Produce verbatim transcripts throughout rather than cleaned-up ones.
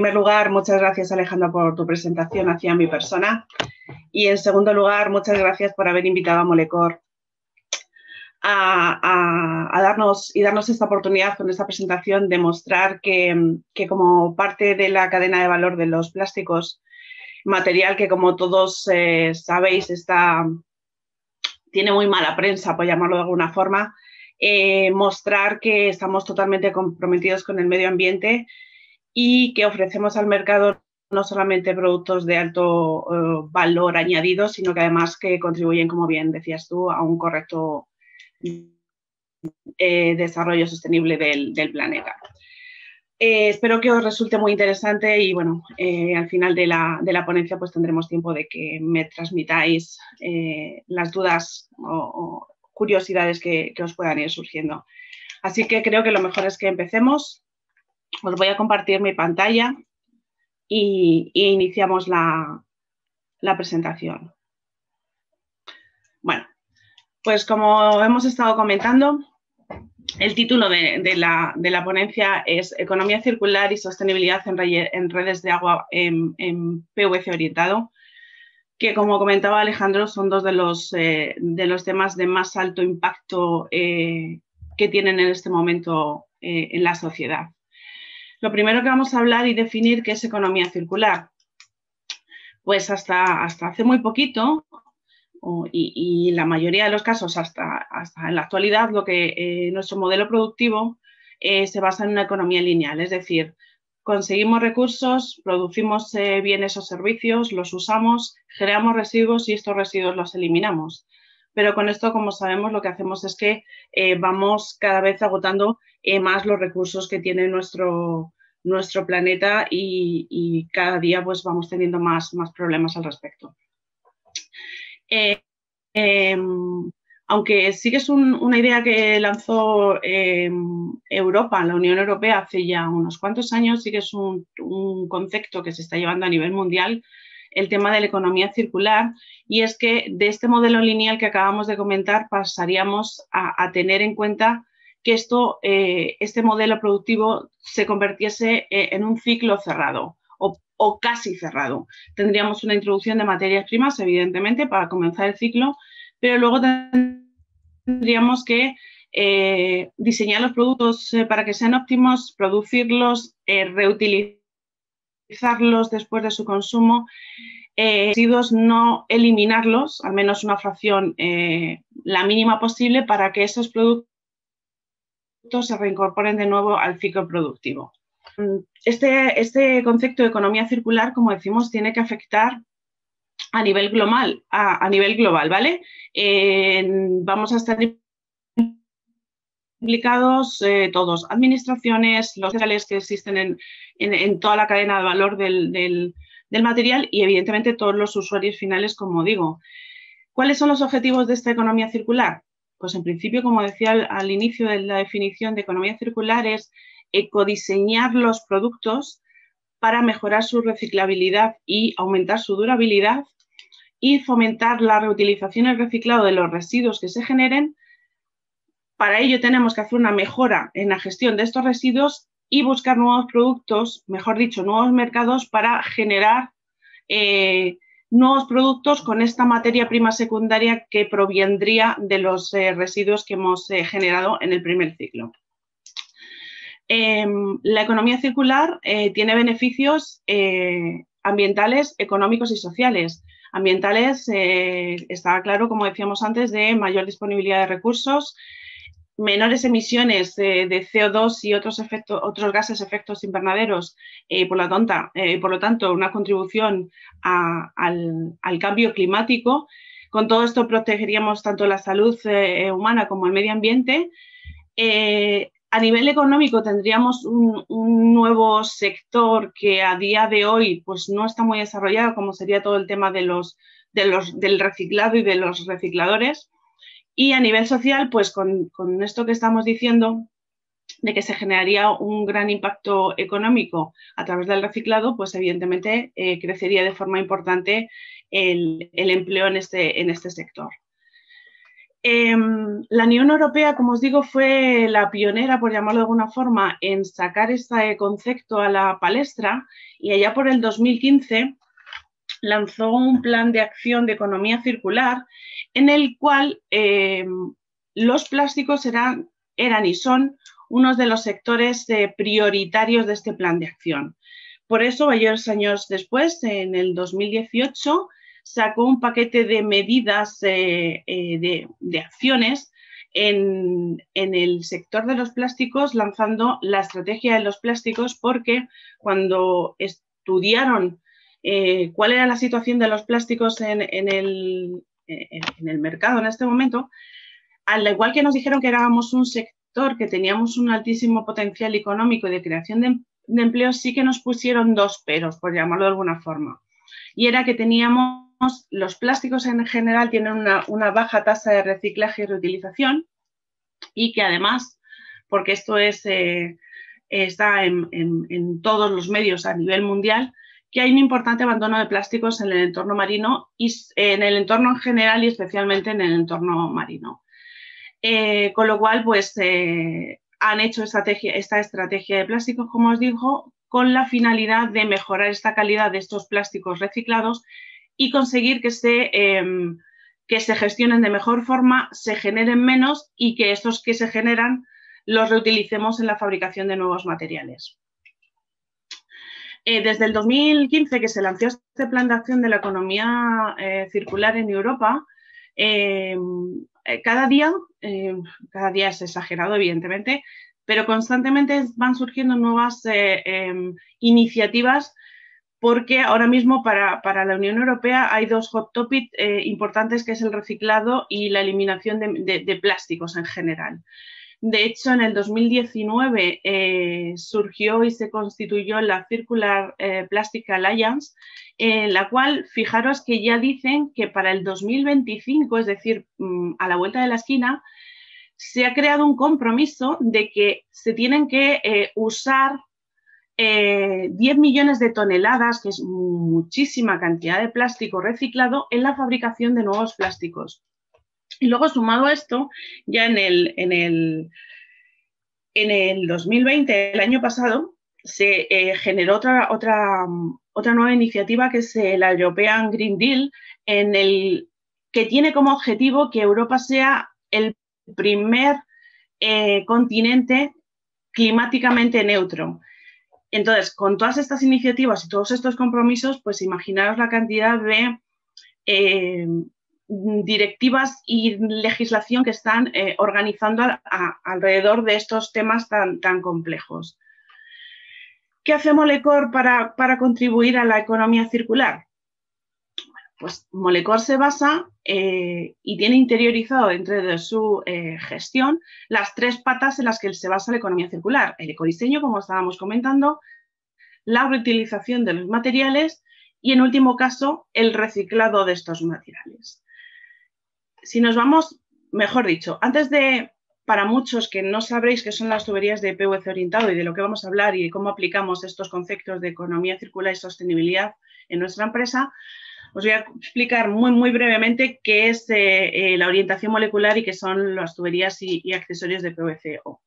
primer lugar, muchas gracias, Alejandra, por tu presentación hacia mi persona. Y, en segundo lugar, muchas gracias por haber invitado a Molecor a, a, a darnos y darnos esta oportunidad con esta presentación de mostrar que, que como parte de la cadena de valor de los plásticos, material que, como todos eh, sabéis, está, tiene muy mala prensa, por llamarlo de alguna forma, eh, mostrar que estamos totalmente comprometidos con el medio ambiente y que ofrecemos al mercado no solamente productos de alto eh, valor añadido, sino que además que contribuyen, como bien decías tú, a un correcto eh, desarrollo sostenible del, del planeta. Eh, espero que os resulte muy interesante y, bueno, eh, al final de la, de la ponencia pues tendremos tiempo de que me transmitáis eh, las dudas o, o curiosidades que, que os puedan ir surgiendo. Así que creo que lo mejor es que empecemos. Os voy a compartir mi pantalla y, y iniciamos la, la presentación. Bueno, pues como hemos estado comentando, el título de, de, la, de la ponencia es Economía Circular y Sostenibilidad en, re, en redes de agua en, en P V C orientado, que, como comentaba Alejandro, son dos de los, eh, de los temas de más alto impacto eh, que tienen en este momento eh, en la sociedad. Lo primero que vamos a hablar y definir qué es economía circular. Pues hasta, hasta hace muy poquito, y, y la mayoría de los casos hasta, hasta en la actualidad, lo que eh, nuestro modelo productivo eh, se basa en una economía lineal, es decir, conseguimos recursos, producimos eh, bienes o servicios, los usamos, generamos residuos y estos residuos los eliminamos. Pero con esto, como sabemos, lo que hacemos es que eh, vamos cada vez agotando eh, más los recursos que tiene nuestro, nuestro planeta y, y cada día pues vamos teniendo más, más problemas al respecto. Eh, eh, aunque sí que es un, una idea que lanzó eh, Europa, la Unión Europea, hace ya unos cuantos años, sí que es un, un concepto que se está llevando a nivel mundial, el tema de la economía circular, y es que de este modelo lineal que acabamos de comentar pasaríamos a, a tener en cuenta que esto, eh, este modelo productivo se convirtiese eh, en un ciclo cerrado o, o casi cerrado. Tendríamos una introducción de materias primas, evidentemente, para comenzar el ciclo, pero luego tendríamos que eh, diseñar los productos eh, para que sean óptimos, producirlos, eh, reutilizarlos, después de su consumo, eh, residuos no eliminarlos, al menos una fracción, eh, la mínima posible, para que esos productos se reincorporen de nuevo al ciclo productivo. Este, este concepto de economía circular, como decimos, tiene que afectar a nivel global, a, a nivel global, ¿vale? Eh, vamos a estar implicados eh, todos, administraciones, los materiales que existen en, en, en toda la cadena de valor del, del, del material y, evidentemente, todos los usuarios finales, como digo. ¿Cuáles son los objetivos de esta economía circular? Pues, en principio, como decía al, al inicio de la definición de economía circular, es ecodiseñar los productos para mejorar su reciclabilidad y aumentar su durabilidad y fomentar la reutilización y el reciclado de los residuos que se generen. Para ello tenemos que hacer una mejora en la gestión de estos residuos y buscar nuevos productos, mejor dicho, nuevos mercados para generar eh, nuevos productos con esta materia prima secundaria que provendría de los eh, residuos que hemos eh, generado en el primer ciclo. Eh, la economía circular eh, tiene beneficios eh, ambientales, económicos y sociales. Ambientales, eh, está claro, como decíamos antes, de mayor disponibilidad de recursos, menores emisiones de, de C O dos y otros, efecto, otros gases efectos invernaderos, eh, por, la tonta, eh, por lo tanto, una contribución a, al, al cambio climático. Con todo esto protegeríamos tanto la salud eh, humana como el medio ambiente. Eh, a nivel económico tendríamos un, un nuevo sector que a día de hoy pues, no está muy desarrollado, como sería todo el tema de los, de los, del reciclado y de los recicladores. Y a nivel social, pues con, con esto que estamos diciendo, de que se generaría un gran impacto económico a través del reciclado, pues evidentemente eh, crecería de forma importante el, el empleo en este, en este sector. Eh, la Unión Europea, como os digo, fue la pionera, por llamarlo de alguna forma, en sacar este concepto a la palestra, y allá por el dos mil quince lanzó un plan de acción de economía circular en el cual eh, los plásticos eran, eran y son unos de los sectores eh, prioritarios de este plan de acción. Por eso, varios años después, en el dos mil dieciocho, sacó un paquete de medidas, eh, eh, de, de acciones en, en el sector de los plásticos, lanzando la estrategia de los plásticos, porque cuando estudiaron eh, cuál era la situación de los plásticos en, en, el, eh, en el mercado en este momento, al igual que nos dijeron que éramos un sector que teníamos un altísimo potencial económico y de creación de, de empleo, sí que nos pusieron dos peros, por llamarlo de alguna forma. Y era que teníamos, los plásticos en general tienen una, una baja tasa de reciclaje y reutilización, y que además, porque esto es, eh, está en, en, en todos los medios a nivel mundial, que hay un importante abandono de plásticos en el entorno marino, y en el entorno en general y especialmente en el entorno marino. Eh, con lo cual, pues eh, han hecho estrategia, esta estrategia de plásticos, como os digo, con la finalidad de mejorar esta calidad de estos plásticos reciclados y conseguir que se, eh, que se gestionen de mejor forma, se generen menos y que estos que se generan los reutilicemos en la fabricación de nuevos materiales. Eh, desde el dos mil quince que se lanzó este plan de acción de la economía eh, circular en Europa, eh, cada día, eh, cada día es exagerado evidentemente, pero constantemente van surgiendo nuevas eh, eh, iniciativas, porque ahora mismo para, para la Unión Europea hay dos hot topics eh, importantes, que es el reciclado y la eliminación de, de, de plásticos en general. De hecho, en el dos mil diecinueve eh, surgió y se constituyó la Circular eh, Plastic Alliance, en eh, la cual, fijaros que ya dicen que para el dos mil veinticinco, es decir, a la vuelta de la esquina, se ha creado un compromiso de que se tienen que eh, usar eh, diez millones de toneladas, que es muchísima cantidad de plástico reciclado, en la fabricación de nuevos plásticos. Y luego, sumado a esto, ya en el, en el, en el dos mil veinte, el año pasado, se eh, generó otra, otra, otra nueva iniciativa, que es la European Green Deal, en el que tiene como objetivo que Europa sea el primer eh, continente climáticamente neutro. Entonces, con todas estas iniciativas y todos estos compromisos, pues imaginaros la cantidad de eh, directivas y legislación que están eh, organizando a, a, alrededor de estos temas tan, tan complejos. ¿Qué hace Molecor para, para contribuir a la economía circular? Pues Molecor se basa eh, y tiene interiorizado dentro de su eh, gestión las tres patas en las que se basa la economía circular: el ecodiseño, como estábamos comentando, la reutilización de los materiales y, en último caso, el reciclado de estos materiales. Si nos vamos, mejor dicho, antes de, para muchos que no sabréis qué son las tuberías de P V C orientado y de lo que vamos a hablar y de cómo aplicamos estos conceptos de economía circular y sostenibilidad en nuestra empresa, os voy a explicar muy, muy brevemente qué es eh, eh, la orientación molecular y qué son las tuberías y, y accesorios de P V C O.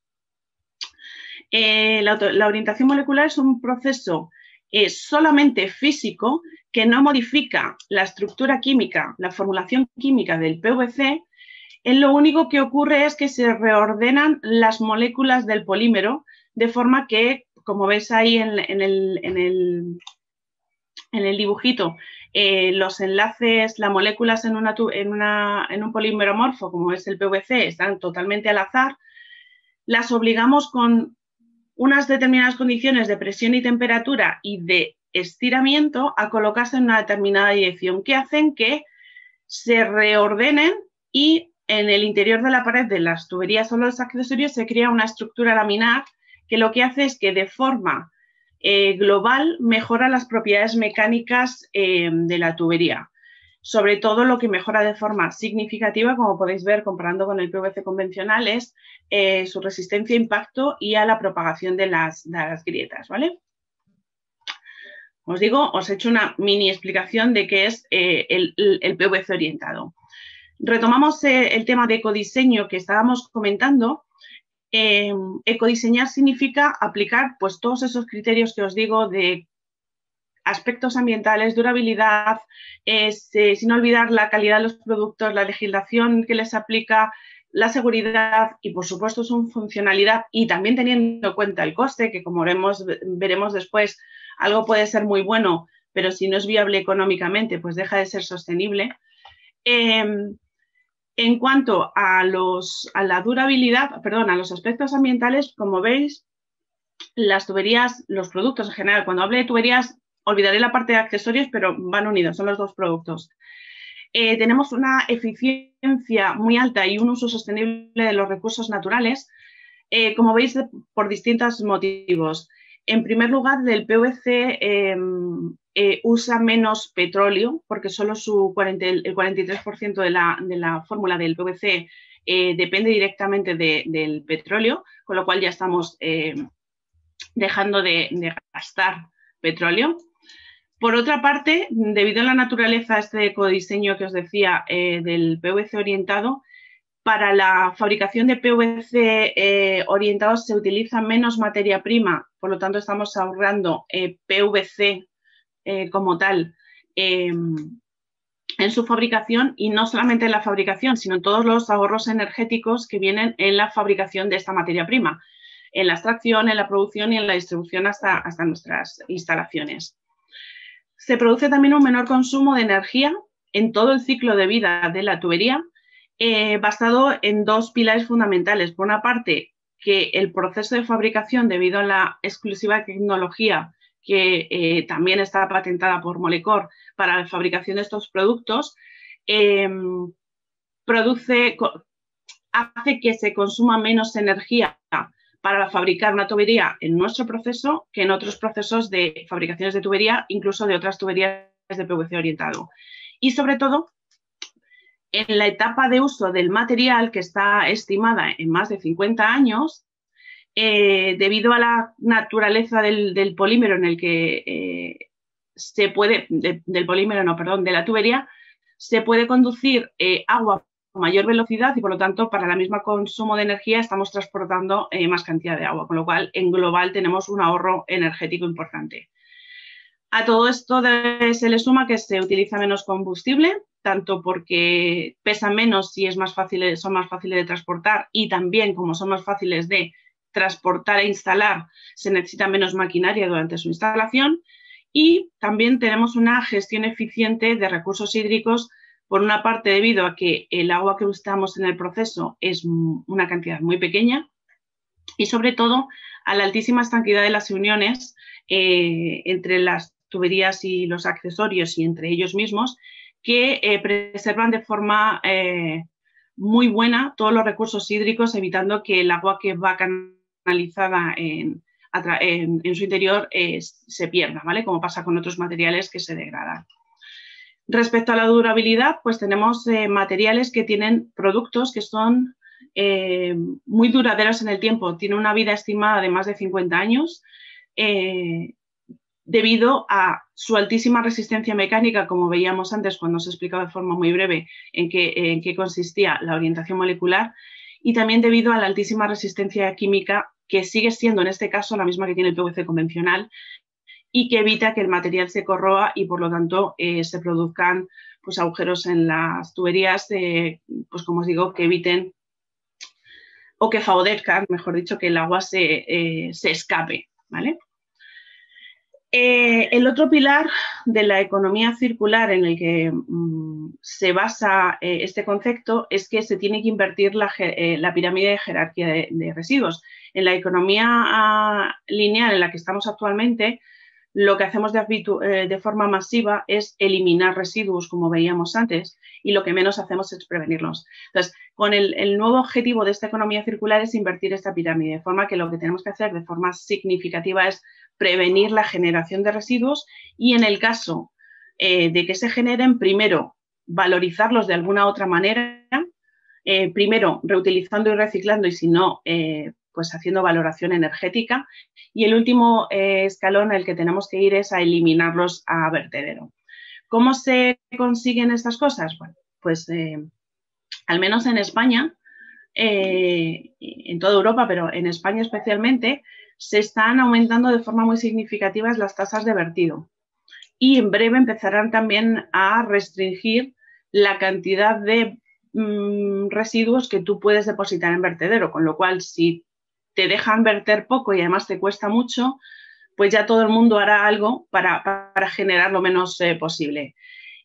Eh, la, la orientación molecular es un proceso eh, solamente físico que no modifica la estructura química, la formulación química del P V C. En lo único que ocurre es que se reordenan las moléculas del polímero, de forma que, como veis ahí en, en el... En el En el dibujito, eh, los enlaces, las moléculas en, una, en, una, en un polímero amorfo, como es el P V C, están totalmente al azar. Las obligamos con unas determinadas condiciones de presión y temperatura y de estiramiento a colocarse en una determinada dirección, que hacen que se reordenen, y en el interior de la pared de las tuberías o los accesorios se crea una estructura laminar que lo que hace es que, de forma Eh, global, mejora las propiedades mecánicas eh, de la tubería, sobre todo lo que mejora de forma significativa, como podéis ver comparando con el P V C convencional, es eh, su resistencia a impacto y a la propagación de las, de las grietas, ¿vale? Os digo, os he hecho una mini explicación de qué es eh, el, el P V C orientado. Retomamos eh, el tema de ecodiseño que estábamos comentando. Eh, ecodiseñar significa aplicar pues, todos esos criterios que os digo de aspectos ambientales, durabilidad, es, eh, sin olvidar la calidad de los productos, la legislación que les aplica, la seguridad y, por supuesto, su funcionalidad y también teniendo en cuenta el coste, que como veremos, veremos después, algo puede ser muy bueno, pero si no es viable económicamente, pues deja de ser sostenible. Eh, en cuanto a, los, a la durabilidad, perdón, a los aspectos ambientales, como veis, las tuberías, los productos en general, cuando hable de tuberías, olvidaré la parte de accesorios, pero van unidos, son los dos productos. Eh, tenemos una eficiencia muy alta y un uso sostenible de los recursos naturales, eh, como veis, por distintos motivos. En primer lugar, el P V C eh, eh, usa menos petróleo, porque solo su cuarenta, el cuarenta y tres por ciento de la, de la fórmula del P V C eh, depende directamente de, del petróleo, con lo cual ya estamos eh, dejando de, de gastar petróleo. Por otra parte, debido a la naturaleza, este ecodiseño que os decía eh, del P V C orientado, para la fabricación de P V C eh, orientado se utiliza menos materia prima, por lo tanto estamos ahorrando eh, P V C eh, como tal eh, en su fabricación y no solamente en la fabricación, sino en todos los ahorros energéticos que vienen en la fabricación de esta materia prima, en la extracción, en la producción y en la distribución hasta, hasta nuestras instalaciones. Se produce también un menor consumo de energía en todo el ciclo de vida de la tubería, eh, basado en dos pilares fundamentales. Por una parte, que el proceso de fabricación, debido a la exclusiva tecnología que eh, también está patentada por Molecor para la fabricación de estos productos, eh, produce, hace que se consuma menos energía para fabricar una tubería en nuestro proceso que en otros procesos de fabricaciones de tubería, incluso de otras tuberías de P V C orientado. Y sobre todo, en la etapa de uso del material, que está estimada en más de cincuenta años, eh, debido a la naturaleza del, del polímero en el que eh, se puede, de, del polímero, no, perdón, de la tubería, se puede conducir eh, agua con mayor velocidad y, por lo tanto, para la misma consumo de energía estamos transportando eh, más cantidad de agua, con lo cual, en global, tenemos un ahorro energético importante. A todo esto de, se le suma que se utiliza menos combustible, tanto porque pesan menos y es más fácil, son más fáciles de transportar y también, como son más fáciles de transportar e instalar, se necesita menos maquinaria durante su instalación y también tenemos una gestión eficiente de recursos hídricos. Por una parte, debido a que el agua que usamos en el proceso es una cantidad muy pequeña y, sobre todo, a la altísima estanquidad de las uniones eh, entre las tuberías y los accesorios y entre ellos mismos, que eh, preservan de forma eh, muy buena todos los recursos hídricos, evitando que el agua que va canalizada en, en, en su interior eh, se pierda, ¿vale? Como pasa con otros materiales que se degradan. Respecto a la durabilidad, pues tenemos eh, materiales que tienen productos que son eh, muy duraderos en el tiempo. Tiene una vida estimada de más de cincuenta años eh, debido a su altísima resistencia mecánica, como veíamos antes cuando os he explicado de forma muy breve en qué, en qué consistía la orientación molecular y también debido a la altísima resistencia química que sigue siendo en este caso la misma que tiene el P V C convencional, y que evita que el material se corroa y, por lo tanto, eh, se produzcan pues, agujeros en las tuberías, eh, pues como os digo, que eviten o que favorezcan, mejor dicho, que el agua se, eh, se escape, ¿vale? Eh, el otro pilar de la economía circular en el que mm, se basa eh, este concepto es que se tiene que invertir la, eh, la pirámide de jerarquía de, de residuos. En la economía ah, lineal en la que estamos actualmente, lo que hacemos de, de forma masiva es eliminar residuos, como veíamos antes, y lo que menos hacemos es prevenirlos. Entonces, con el, el nuevo objetivo de esta economía circular es invertir esta pirámide, de forma que lo que tenemos que hacer de forma significativa es prevenir la generación de residuos y, en el caso eh, de que se generen, primero, valorizarlos de alguna otra manera, eh, primero, reutilizando y reciclando y, si no, eh, pues haciendo valoración energética y el último eh, escalón al que tenemos que ir es a eliminarlos a vertedero. ¿Cómo se consiguen estas cosas? Bueno, pues eh, al menos en España, eh, en toda Europa, pero en España especialmente, se están aumentando de forma muy significativa las tasas de vertido. Y en breve empezarán también a restringir la cantidad de mmm, residuos que tú puedes depositar en vertedero, con lo cual si te dejan verter poco y además te cuesta mucho, pues ya todo el mundo hará algo para, para generar lo menos eh, posible.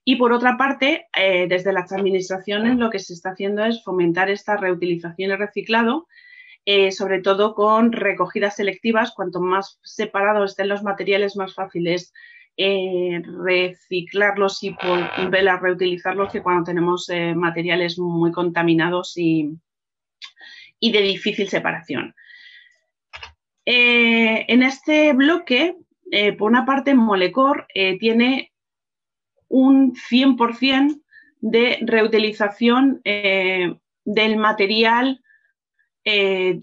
Y por otra parte, eh, desde las administraciones lo que se está haciendo es fomentar esta reutilización y reciclado, eh, sobre todo con recogidas selectivas. Cuanto más separados estén los materiales, más fácil es eh, reciclarlos y volver a reutilizarlos que cuando tenemos eh, materiales muy contaminados y, y de difícil separación. Eh, en este bloque, eh, por una parte, Molecor eh, tiene un cien por ciento de reutilización eh, del material eh,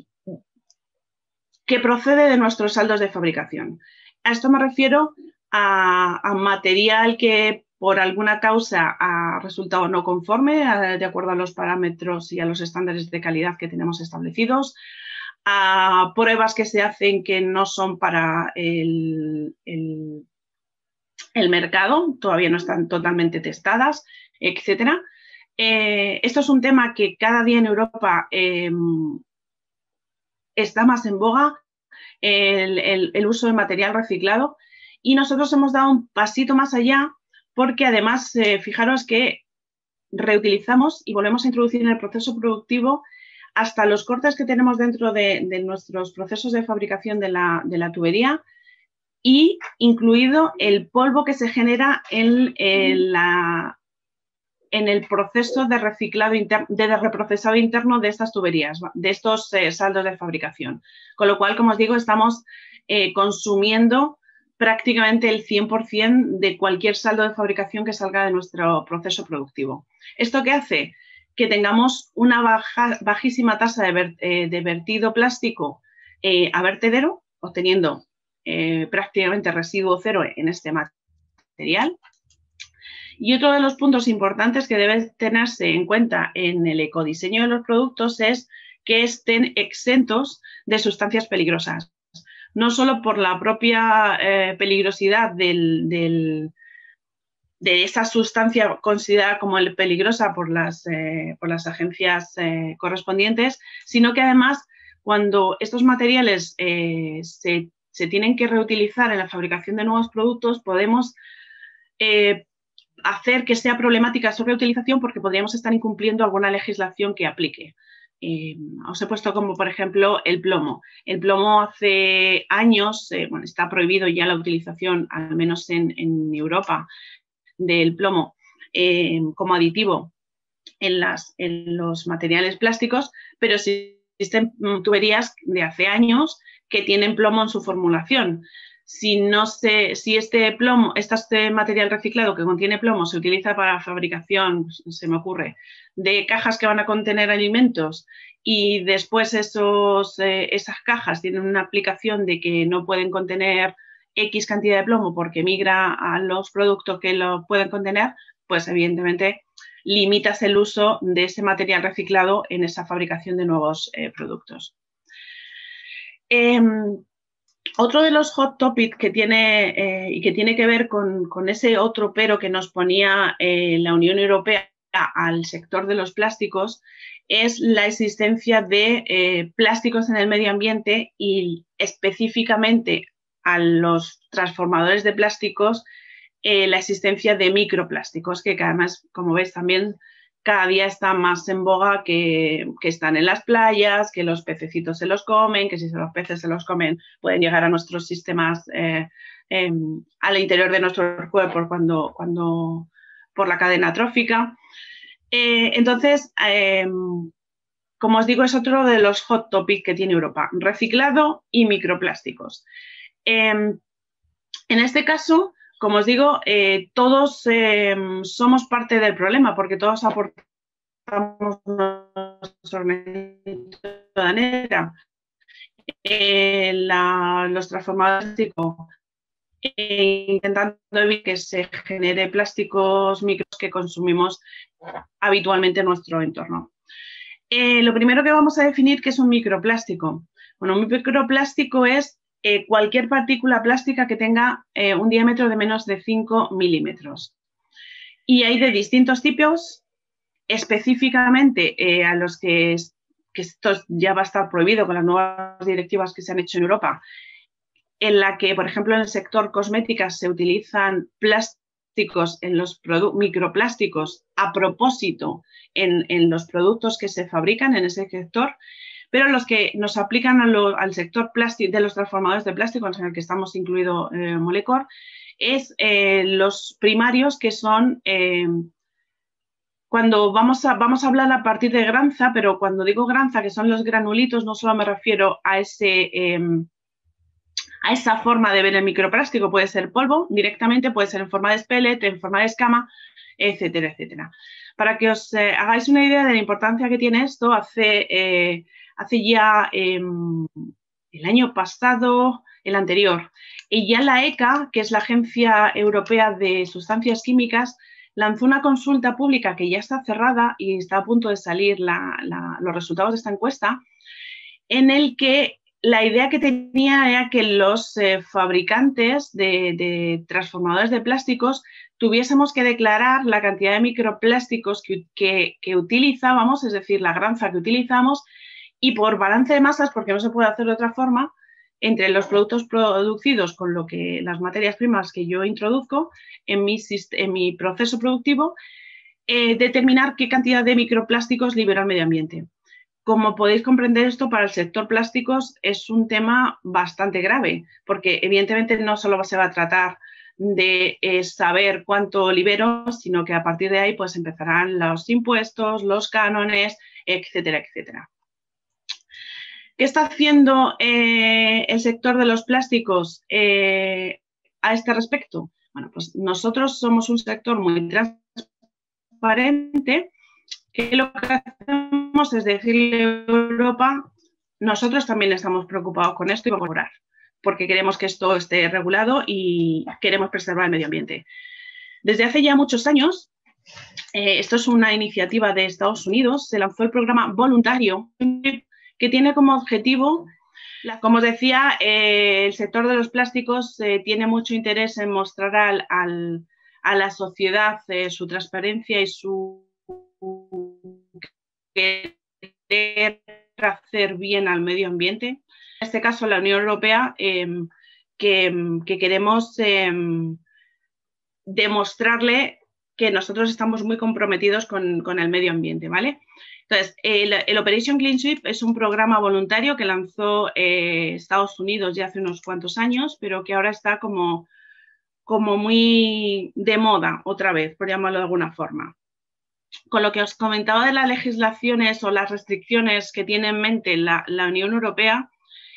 que procede de nuestros saldos de fabricación. A esto me refiero a, a material que por alguna causa ha resultado no conforme, a, de acuerdo a los parámetros y a los estándares de calidad que tenemos establecidos, a pruebas que se hacen que no son para el, el, el mercado, todavía no están totalmente testadas, etcétera. Eh, esto es un tema que cada día en Europa eh, está más en boga, el, el, el uso de material reciclado, y nosotros hemos dado un pasito más allá porque además, eh, fijaros que reutilizamos y volvemos a introducir en el proceso productivo hasta los cortes que tenemos dentro de, de nuestros procesos de fabricación de la, de la tubería, y incluido el polvo que se genera en, en, la, en el proceso de reciclado inter, de reprocesado interno de estas tuberías, de estos eh, saldos de fabricación. Con lo cual, como os digo, estamos eh, consumiendo prácticamente el cien por ciento de cualquier saldo de fabricación que salga de nuestro proceso productivo. ¿Esto qué hace? Que tengamos una baja, bajísima tasa de, ver, eh, de vertido plástico eh, a vertedero, obteniendo eh, prácticamente residuo cero en este material. Y otro de los puntos importantes que debe tenerse en cuenta en el ecodiseño de los productos es que estén exentos de sustancias peligrosas, no solo por la propia eh, peligrosidad del, del de esa sustancia considerada como peligrosa por las, eh, por las agencias eh, correspondientes, sino que además cuando estos materiales eh, se, se tienen que reutilizar en la fabricación de nuevos productos, podemos eh, hacer que sea problemática su reutilización porque podríamos estar incumpliendo alguna legislación que aplique. Eh, os he puesto como, por ejemplo, el plomo. El plomo hace años, eh, bueno, está prohibido ya la utilización, al menos en, en Europa, del plomo eh, como aditivo en, las, en los materiales plásticos, pero sí existen tuberías de hace años que tienen plomo en su formulación. Si, no se, si este plomo, este material reciclado que contiene plomo se utiliza para fabricación, se me ocurre, de cajas que van a contener alimentos y después esos, eh, esas cajas tienen una aplicación de que no pueden contener X cantidad de plomo porque migra a los productos que lo pueden contener, pues evidentemente limitas el uso de ese material reciclado en esa fabricación de nuevos eh, productos. Eh, otro de los hot topics que tiene eh, y que tiene que ver con, con ese otro pero que nos ponía eh, la Unión Europea al sector de los plásticos es la existencia de eh, plásticos en el medio ambiente y específicamente a los transformadores de plásticos eh, la existencia de microplásticos, que además, como veis también, cada día está más en boga, que, que están en las playas, que los pececitos se los comen, que si los peces se los comen pueden llegar a nuestros sistemas, eh, eh, al interior de nuestro cuerpo cuando, cuando, por la cadena trófica. Eh, entonces, eh, como os digo, es otro de los hot topics que tiene Europa, reciclado y microplásticos. Eh, en este caso, como os digo, eh, todos eh, somos parte del problema porque todos aportamos nuestro granito de arena. Eh, la, los transformadores de plástico, eh, intentando evitar que se genere plásticos micros que consumimos habitualmente en nuestro entorno. Eh, lo primero que vamos a definir, ¿qué es un microplástico? Bueno, un microplástico es eh, cualquier partícula plástica que tenga eh, un diámetro de menos de cinco milímetros. Y hay de distintos tipos, específicamente eh, a los que, que esto ya va a estar prohibido con las nuevas directivas que se han hecho en Europa, en la que, por ejemplo, en el sector cosméticas se utilizan plásticos, en los microplásticos a propósito en, en los productos que se fabrican en ese sector, pero los que nos aplican a lo, al sector plástico, de los transformadores de plástico, en el que estamos incluido eh, Molecor, es eh, los primarios, que son eh, cuando vamos a, vamos a hablar a partir de granza, pero cuando digo granza, que son los granulitos, no solo me refiero a, ese, eh, a esa forma de ver el microplástico, puede ser polvo directamente, puede ser en forma de pellet, en forma de escama, etcétera, etcétera. Para que os eh, hagáis una idea de la importancia que tiene esto, hace, eh, hace ya eh, el año pasado, el anterior, y ya la ECHA, que es la Agencia Europea de Sustancias Químicas, lanzó una consulta pública que ya está cerrada y está a punto de salir la, la, los resultados de esta encuesta, en el que la idea que tenía era que los eh, fabricantes de, de transformadores de plásticos tuviésemos que declarar la cantidad de microplásticos que, que, que utilizábamos, es decir, la granza que utilizamos, y por balance de masas, porque no se puede hacer de otra forma, entre los productos producidos con lo que las materias primas que yo introduzco en mi, en mi proceso productivo, eh, determinar qué cantidad de microplásticos libera el medio ambiente. Como podéis comprender, esto para el sector plásticos es un tema bastante grave, porque evidentemente no solo se va a tratar de eh, saber cuánto libero, sino que a partir de ahí pues empezarán los impuestos, los cánones, etcétera, etcétera. ¿Qué está haciendo eh, el sector de los plásticos eh, a este respecto? Bueno, pues nosotros somos un sector muy transparente, que lo que hacemos es decirle a Europa, nosotros también estamos preocupados con esto y vamos a colaborar, porque queremos que esto esté regulado y queremos preservar el medio ambiente. Desde hace ya muchos años, eh, esto es una iniciativa de Estados Unidos, se lanzó el programa voluntario, que tiene como objetivo, como os decía, eh, el sector de los plásticos eh, tiene mucho interés en mostrar al, al, a la sociedad eh, su transparencia y su querer hacer bien al medio ambiente. En este caso, la Unión Europea, eh, que, que queremos eh, demostrarle que nosotros estamos muy comprometidos con, con el medio ambiente, ¿vale? Entonces, el, el Operation Clean Sweep es un programa voluntario que lanzó eh, Estados Unidos ya hace unos cuantos años, pero que ahora está como, como muy de moda otra vez, por llamarlo de alguna forma. Con lo que os comentaba de las legislaciones o las restricciones que tiene en mente la, la Unión Europea,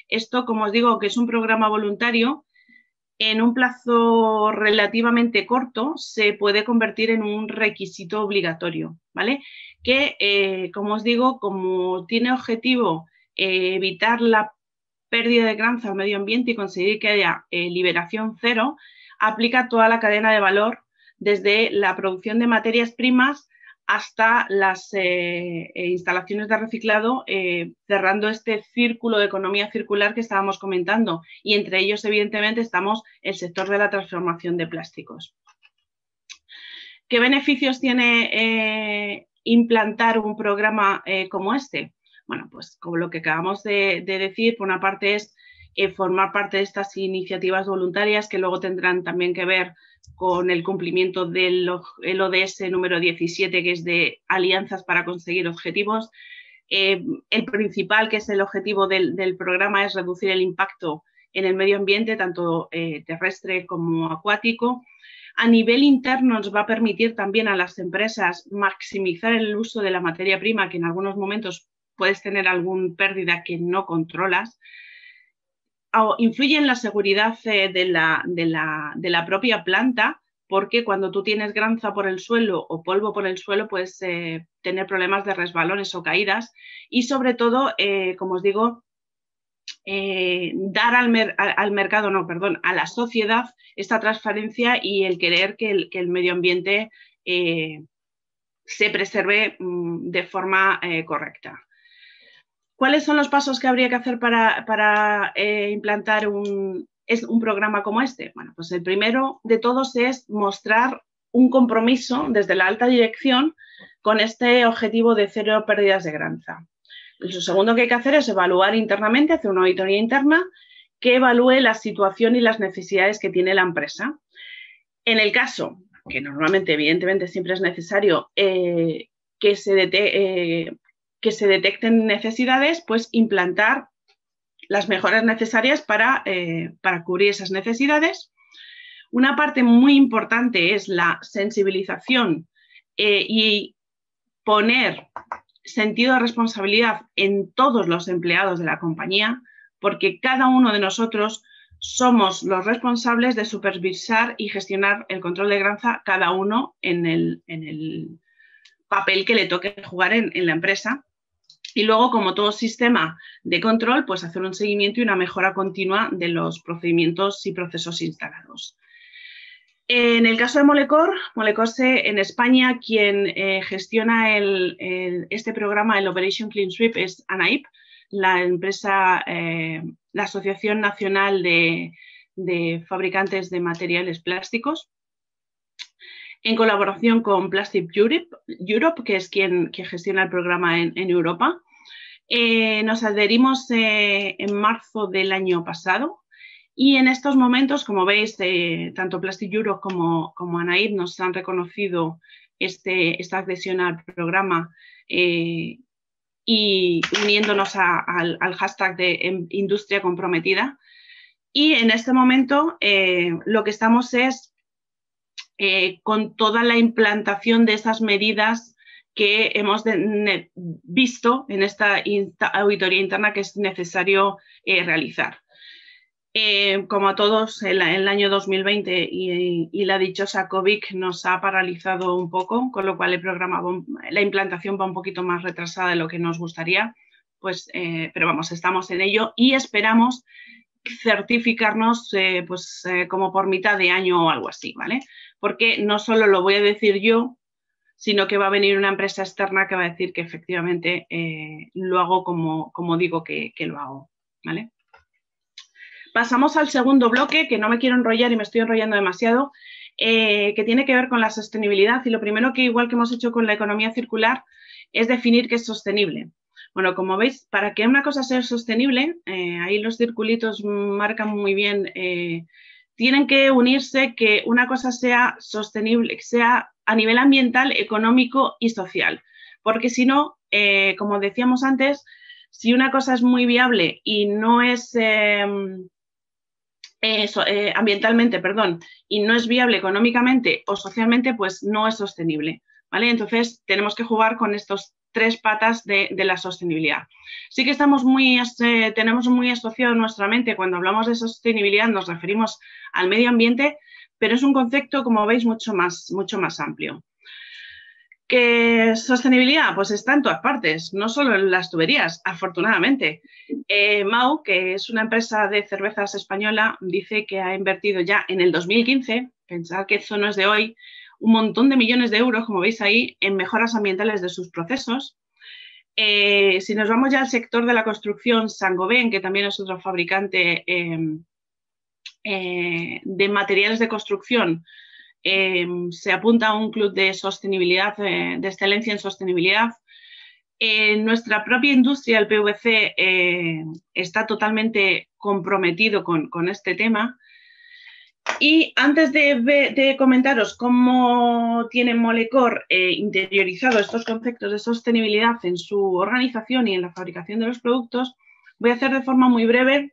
esto, como os digo, que es un programa voluntario, en un plazo relativamente corto se puede convertir en un requisito obligatorio, ¿vale? Que, eh, como os digo, como tiene objetivo eh, evitar la pérdida de granza al medio ambiente y conseguir que haya eh, liberación cero, aplica toda la cadena de valor, desde la producción de materias primas hasta las eh, instalaciones de reciclado, eh, cerrando este círculo de economía circular que estábamos comentando. Y entre ellos, evidentemente, estamos el sector de la transformación de plásticos. ¿Qué beneficios tiene eh, implantar un programa eh, como este? Bueno, pues como lo que acabamos de, de decir, por una parte es eh, formar parte de estas iniciativas voluntarias que luego tendrán también que ver con el cumplimiento del O D S número diecisiete, que es de alianzas para conseguir objetivos. Eh, el principal, que es el objetivo del, del programa, es reducir el impacto en el medio ambiente, tanto eh, terrestre como acuático. A nivel interno nos va a permitir también a las empresas maximizar el uso de la materia prima, que en algunos momentos puedes tener alguna pérdida que no controlas. Influye en la seguridad de la, de, la, de la propia planta, porque cuando tú tienes granza por el suelo o polvo por el suelo puedes eh, tener problemas de resbalones o caídas y sobre todo, eh, como os digo, eh, dar al, mer al mercado, no, perdón, a la sociedad esta transparencia y el querer que el, que el medio ambiente eh, se preserve de forma eh, correcta. ¿Cuáles son los pasos que habría que hacer para, para eh, implantar un, es un programa como este? Bueno, pues el primero de todos es mostrar un compromiso desde la alta dirección con este objetivo de cero pérdidas de granza. Lo segundo que hay que hacer es evaluar internamente, hacer una auditoría interna que evalúe la situación y las necesidades que tiene la empresa. En el caso, que normalmente, evidentemente, siempre es necesario eh, que, se dete eh, que se detecten necesidades, pues implantar las mejoras necesarias para, eh, para cubrir esas necesidades. Una parte muy importante es la sensibilización eh, y poner sentido de responsabilidad en todos los empleados de la compañía, porque cada uno de nosotros somos los responsables de supervisar y gestionar el control de granza, cada uno en el, en el papel que le toque jugar en, en la empresa. Y luego, como todo sistema de control, pues hacer un seguimiento y una mejora continua de los procedimientos y procesos instalados. En el caso de Molecor, Molecor se, en España, quien eh, gestiona el, el, este programa, el Operation Clean Sweep, es ANAIP, la empresa, eh, la Asociación Nacional de, de Fabricantes de Materiales Plásticos, en colaboración con PlasticsEurope, que es quien, quien gestiona el programa en, en Europa. Eh, nos adherimos eh, en marzo del año pasado y en estos momentos, como veis, eh, tanto PlasticsEurope como, como ANAIP nos han reconocido este, esta adhesión al programa eh, y uniéndonos a, al, al hashtag de Industria Comprometida. Y en este momento eh, lo que estamos es Eh, con toda la implantación de esas medidas que hemos de, visto en esta insta, auditoría interna que es necesario eh, realizar. Eh, como a todos, el, el año dos mil veinte y, y la dichosa COVID nos ha paralizado un poco, con lo cual el programa, la implantación va un poquito más retrasada de lo que nos gustaría, pues, eh, pero vamos, estamos en ello y esperamos certificarnos eh, pues, eh, como por mitad de año o algo así, ¿vale? Porque no solo lo voy a decir yo, sino que va a venir una empresa externa que va a decir que efectivamente eh, lo hago como, como digo que, que lo hago, ¿vale? Pasamos al segundo bloque, que no me quiero enrollar y me estoy enrollando demasiado, eh, que tiene que ver con la sostenibilidad. Y lo primero que, igual que hemos hecho con la economía circular, es definir qué es sostenible. Bueno, como veis, para que una cosa sea sostenible, eh, ahí los circulitos marcan muy bien, eh, tienen que unirse que una cosa sea sostenible, que sea a nivel ambiental, económico y social. Porque si no, eh, como decíamos antes, si una cosa es muy viable y no es eh, eso, eh, ambientalmente, perdón, y no es viable económicamente o socialmente, pues no es sostenible, ¿vale? Entonces, tenemos que jugar con estos tres patas de, de la sostenibilidad. Sí que estamos muy, eh, tenemos muy asociado en nuestra mente, cuando hablamos de sostenibilidad nos referimos al medio ambiente, pero es un concepto, como veis, mucho más, mucho más amplio. ¿Qué sostenibilidad? Pues está en todas partes, no solo en las tuberías, afortunadamente. Eh, Mau, que es una empresa de cervezas española, dice que ha invertido ya en el dos mil quince, pensad que eso no es de hoy, un montón de millones de euros, como veis ahí, en mejoras ambientales de sus procesos. Eh, si nos vamos ya al sector de la construcción, Saint-Gobain, que también es otro fabricante eh, eh, de materiales de construcción, eh, se apunta a un club de sostenibilidad, eh, de excelencia en sostenibilidad. Eh, nuestra propia industria, el P V C, eh, está totalmente comprometido con, con este tema. Y antes de, de comentaros cómo tiene Molecor eh, interiorizado estos conceptos de sostenibilidad en su organización y en la fabricación de los productos, voy a hacer de forma muy breve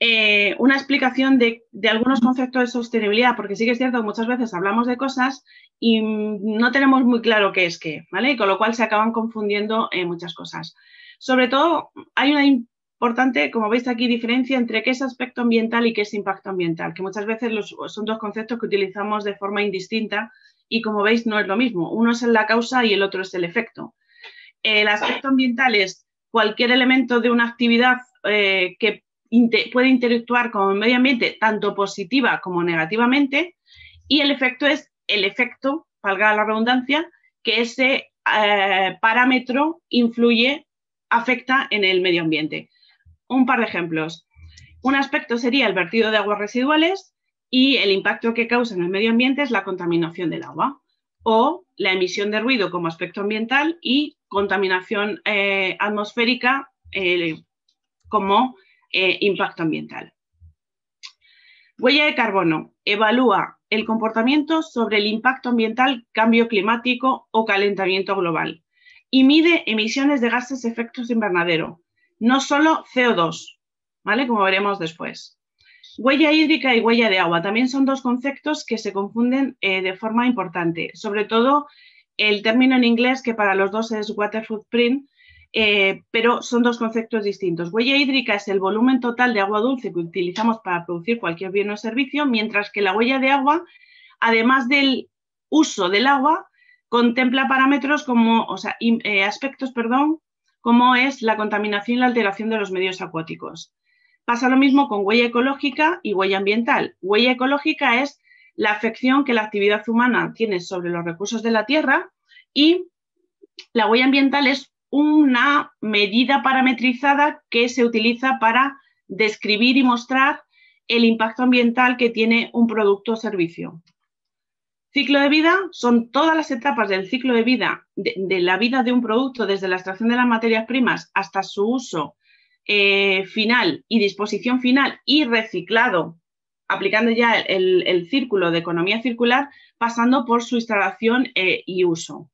eh, una explicación de, de algunos conceptos de sostenibilidad, porque sí que es cierto que muchas veces hablamos de cosas y no tenemos muy claro qué es qué, ¿vale? Y con lo cual se acaban confundiendo eh, muchas cosas. Sobre todo, hay una importante, como veis aquí, diferencia entre qué es aspecto ambiental y qué es impacto ambiental, que muchas veces los, son dos conceptos que utilizamos de forma indistinta y, como veis, no es lo mismo. Uno es la causa y el otro es el efecto. El aspecto ambiental es cualquier elemento de una actividad eh, que inter, puede interactuar con el medio ambiente, tanto positiva como negativamente, y el efecto es el efecto valga la redundancia, que ese eh, parámetro influye, afecta en el medio ambiente. Un par de ejemplos. Un aspecto sería el vertido de aguas residuales y el impacto que causa en el medio ambiente es la contaminación del agua, o la emisión de ruido como aspecto ambiental y contaminación eh, atmosférica eh, como eh, impacto ambiental. Huella de carbono. Evalúa el comportamiento sobre el impacto ambiental, cambio climático o calentamiento global y mide emisiones de gases de efecto invernadero, no solo C O dos, ¿vale? Como veremos después. Huella hídrica y huella de agua también son dos conceptos que se confunden eh, de forma importante, sobre todo el término en inglés que para los dos es water footprint, eh, pero son dos conceptos distintos. Huella hídrica es el volumen total de agua dulce que utilizamos para producir cualquier bien o servicio, mientras que la huella de agua, además del uso del agua, contempla parámetros como, o sea, eh, aspectos, perdón, como es la contaminación y la alteración de los medios acuáticos. Pasa lo mismo con huella ecológica y huella ambiental. Huella ecológica es la afección que la actividad humana tiene sobre los recursos de la tierra y la huella ambiental es una medida parametrizada que se utiliza para describir y mostrar el impacto ambiental que tiene un producto o servicio. Ciclo de vida son todas las etapas del ciclo de vida, de, de la vida de un producto desde la extracción de las materias primas hasta su uso Eh, final y disposición final y reciclado, aplicando ya el, el círculo de economía circular, pasando por su instalación eh, y uso.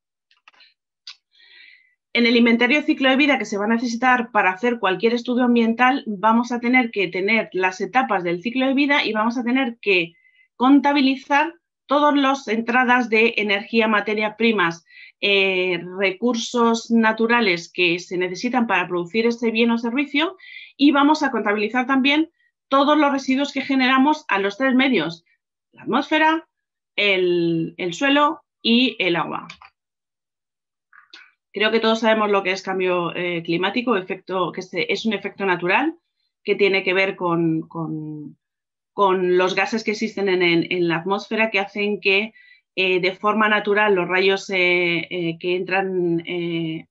En el inventario de ciclo de vida que se va a necesitar para hacer cualquier estudio ambiental, vamos a tener que tener las etapas del ciclo de vida y vamos a tener que contabilizar todas las entradas de energía, materias primas, Eh, recursos naturales que se necesitan para producir este bien o servicio, y vamos a contabilizar también todos los residuos que generamos a los tres medios: la atmósfera, el, el suelo y el agua. Creo que todos sabemos lo que es cambio eh, climático, efecto, que es un efecto natural que tiene que ver con, con, con los gases que existen en, en, en la atmósfera, que hacen que Eh, de forma natural los rayos eh, eh, que entran eh,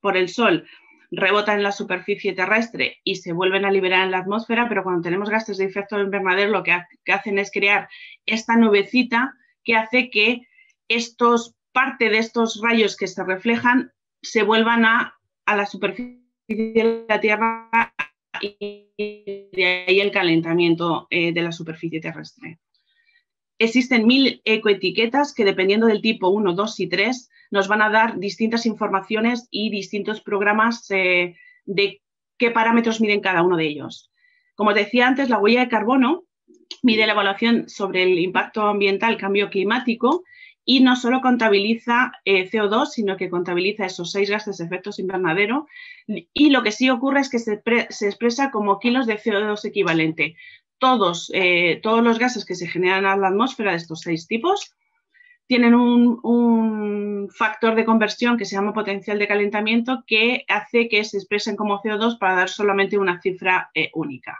por el sol rebotan en la superficie terrestre y se vuelven a liberar en la atmósfera, pero cuando tenemos gases de efecto invernadero lo que, ha, que hacen es crear esta nubecita que hace que estos, parte de estos rayos que se reflejan se vuelvan a, a la superficie de la Tierra, y de ahí el calentamiento eh, de la superficie terrestre. Existen mil ecoetiquetas que, dependiendo del tipo uno, dos y tres, nos van a dar distintas informaciones y distintos programas eh, de qué parámetros miden cada uno de ellos. Como os decía antes, la huella de carbono mide la evaluación sobre el impacto ambiental, cambio climático, y no solo contabiliza eh, C O dos, sino que contabiliza esos seis gases de efecto invernadero, y lo que sí ocurre es que se, se expresa como kilos de C O dos equivalente. Todos, eh, todos los gases que se generan a la atmósfera de estos seis tipos tienen un, un factor de conversión que se llama potencial de calentamiento, que hace que se expresen como C O dos para dar solamente una cifra eh, única.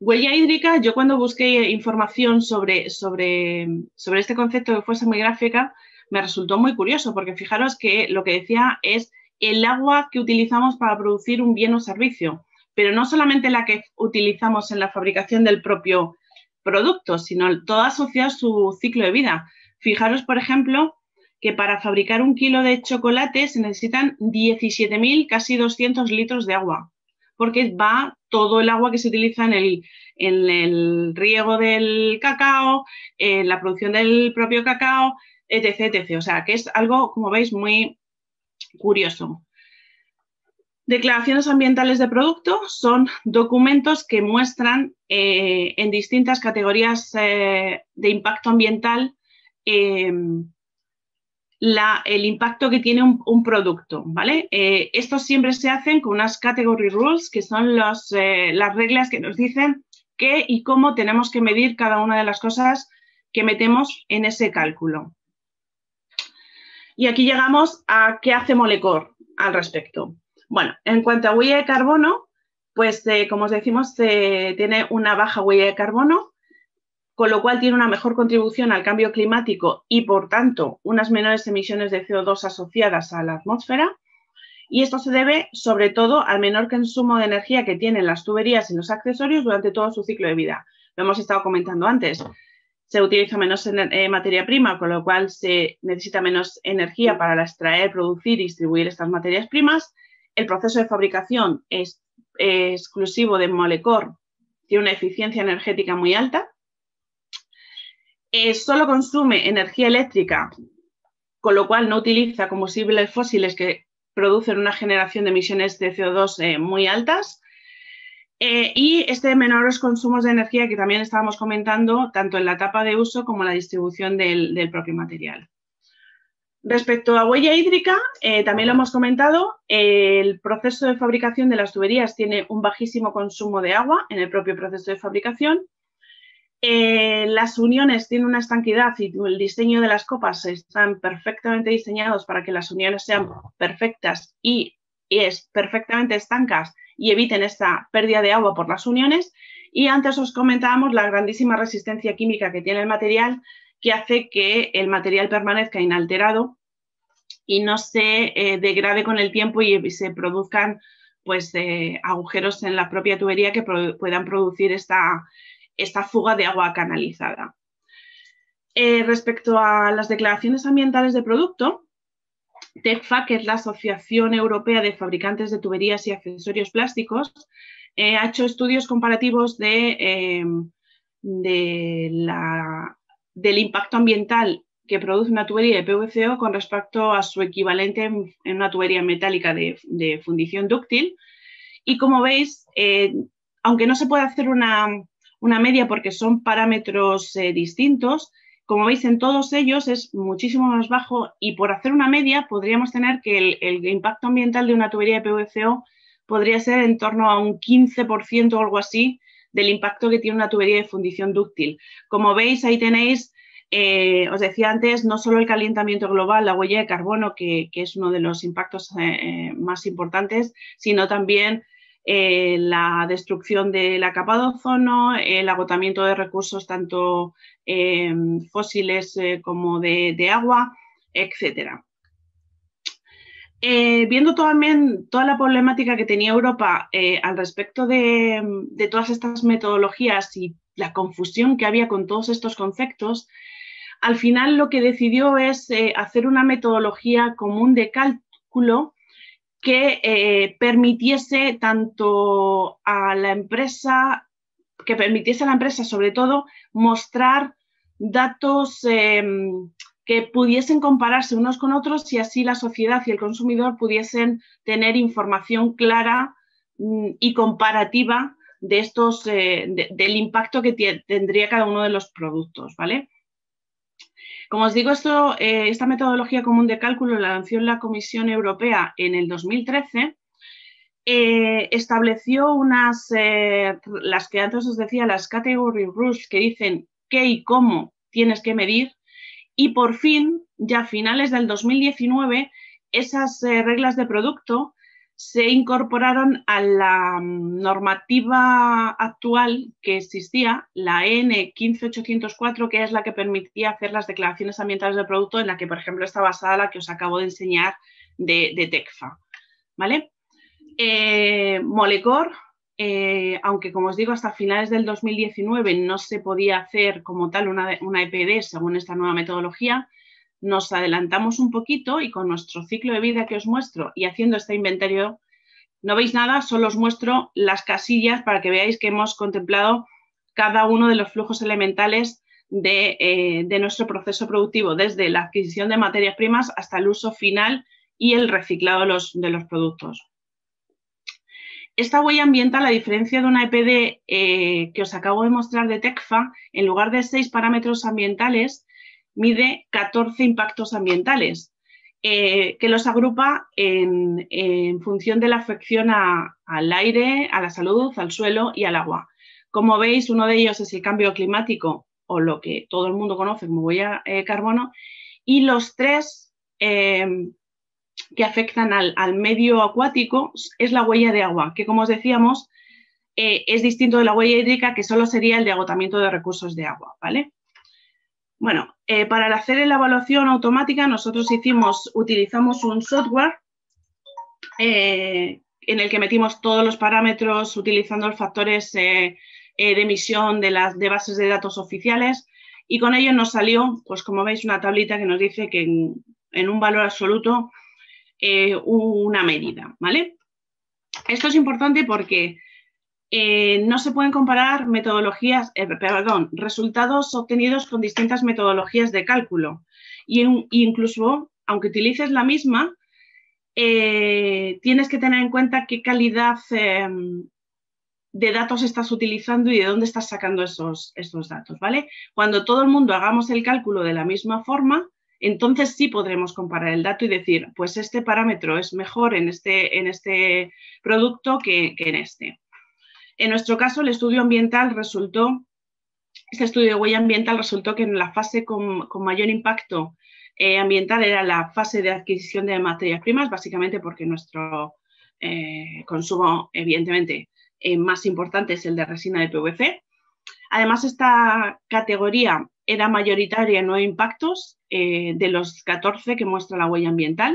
Huella hídrica, yo cuando busqué información sobre, sobre, sobre este concepto que fuese muy gráfica, me resultó muy curioso, porque fijaros que lo que decía es el agua que utilizamos para producir un bien o servicio, pero no solamente la que utilizamos en la fabricación del propio producto, sino toda asociada a su ciclo de vida. Fijaros, por ejemplo, que para fabricar un kilo de chocolate se necesitan diecisiete mil, casi doscientos litros de agua, porque va todo el agua que se utiliza en el, en el riego del cacao, en la producción del propio cacao, etc, etcétera. O sea, que es algo, como veis, muy curioso. Declaraciones ambientales de producto son documentos que muestran eh, en distintas categorías eh, de impacto ambiental eh, la, el impacto que tiene un, un producto, ¿vale? Eh, estos siempre se hacen con unas category rules, que son los, eh, las reglas que nos dicen qué y cómo tenemos que medir cada una de las cosas que metemos en ese cálculo. Y aquí llegamos a qué hace Molecor al respecto. Bueno, en cuanto a huella de carbono, pues eh, como os decimos, eh, tiene una baja huella de carbono, con lo cual tiene una mejor contribución al cambio climático y, por tanto, unas menores emisiones de C O dos asociadas a la atmósfera. Y esto se debe, sobre todo, al menor consumo de energía que tienen las tuberías y los accesorios durante todo su ciclo de vida. Lo hemos estado comentando antes. Se utiliza menos eh, materia prima, con lo cual se necesita menos energía para extraer, producir y distribuir estas materias primas. El proceso de fabricación es eh, exclusivo de Molecor, tiene una eficiencia energética muy alta. Eh, solo consume energía eléctrica, con lo cual no utiliza combustibles fósiles que producen una generación de emisiones de C O dos eh, muy altas. Eh, y este menores consumos de energía que también estábamos comentando, tanto en la etapa de uso como en la distribución del, del propio material. Respecto a huella hídrica, eh, también lo hemos comentado, eh, el proceso de fabricación de las tuberías tiene un bajísimo consumo de agua en el propio proceso de fabricación. Eh, las uniones tienen una estanquidad y el diseño de las copas están perfectamente diseñados para que las uniones sean perfectas y, y es perfectamente estancas y eviten esta pérdida de agua por las uniones. Y antes os comentábamos la grandísima resistencia química que tiene el material, que hace que el material permanezca inalterado y no se eh, degrade con el tiempo y se produzcan pues, eh, agujeros en la propia tubería que pro- puedan producir esta, esta fuga de agua canalizada. Eh, respecto a las declaraciones ambientales de producto, TECFA, que es la Asociación Europea de Fabricantes de Tuberías y Accesorios Plásticos, eh, ha hecho estudios comparativos de, eh, de la, del impacto ambiental que produce una tubería de P V C O con respecto a su equivalente en, en una tubería metálica de, de fundición dúctil. Y como veis, eh, aunque no se puede hacer una, una media porque son parámetros eh, distintos, como veis, en todos ellos es muchísimo más bajo y por hacer una media podríamos tener que el, el impacto ambiental de una tubería de P V C O podría ser en torno a un quince por ciento o algo así del impacto que tiene una tubería de fundición dúctil. Como veis, ahí tenéis, eh, os decía antes, no solo el calentamiento global, la huella de carbono, que, que es uno de los impactos eh, más importantes, sino también Eh, la destrucción de la capa de ozono, el agotamiento de recursos tanto eh, fósiles eh, como de, de agua, etcétera. Eh, viendo también toda la problemática que tenía Europa eh, al respecto de, de todas estas metodologías y la confusión que había con todos estos conceptos, al final lo que decidió es eh, hacer una metodología común de cálculo que eh, permitiese tanto a la empresa, que permitiese a la empresa sobre todo mostrar datos eh, que pudiesen compararse unos con otros y así la sociedad y el consumidor pudiesen tener información clara mm, y comparativa de estos, eh, de, del impacto que tendría cada uno de los productos, ¿vale? Como os digo, esto, eh, esta metodología común de cálculo la lanzó la Comisión Europea en el dos mil trece, eh, estableció unas, eh, las que antes os decía, las category rules que dicen qué y cómo tienes que medir y por fin, ya a finales del dos mil diecinueve, esas eh, reglas de producto se incorporaron a la normativa actual que existía, la E N quince mil ochocientos cuatro, que es la que permitía hacer las declaraciones ambientales de producto, en la que, por ejemplo, está basada la que os acabo de enseñar de, de TECFA, ¿vale? Eh, Molecor, eh, aunque como os digo, hasta finales del dos mil diecinueve no se podía hacer como tal una, una E P D según esta nueva metodología. Nos adelantamos un poquito y con nuestro ciclo de vida que os muestro y haciendo este inventario, no veis nada, solo os muestro las casillas para que veáis que hemos contemplado cada uno de los flujos elementales de, eh, de nuestro proceso productivo, desde la adquisición de materias primas hasta el uso final y el reciclado de los, de los productos. Esta huella ambiental, a diferencia de una E P D eh, que os acabo de mostrar de TECFA, en lugar de seis parámetros ambientales, mide catorce impactos ambientales, eh, que los agrupa en, en función de la afección a, al aire, a la salud, al suelo y al agua. Como veis, uno de ellos es el cambio climático, o lo que todo el mundo conoce como huella de eh, carbono, y los tres eh, que afectan al, al medio acuático es la huella de agua, que como os decíamos, eh, es distinto de la huella hídrica, que solo sería el de agotamiento de recursos de agua, ¿vale? Bueno, eh, para hacer la evaluación automática nosotros hicimos, utilizamos un software eh, en el que metimos todos los parámetros utilizando los factores eh, eh, de emisión de, las, de bases de datos oficiales, y con ello nos salió, pues como veis, una tablita que nos dice que en, en un valor absoluto eh, una medida, ¿vale? Esto es importante porque eh, no se pueden comparar metodologías, eh, perdón, resultados obtenidos con distintas metodologías de cálculo, y en, incluso aunque utilices la misma, Eh, tienes que tener en cuenta qué calidad eh, de datos estás utilizando y de dónde estás sacando esos, esos datos, ¿vale? Cuando todo el mundo hagamos el cálculo de la misma forma, entonces sí podremos comparar el dato y decir, pues este parámetro es mejor en este, en este producto que, que en este. En nuestro caso, el estudio ambiental resultó, este estudio de huella ambiental resultó que en la fase con, con mayor impacto Eh, ambiental era la fase de adquisición de materias primas, básicamente porque nuestro eh, consumo, evidentemente, eh, más importante es el de resina de P V C. Además, esta categoría era mayoritaria en nueve impactos eh, de los catorce que muestra la huella ambiental,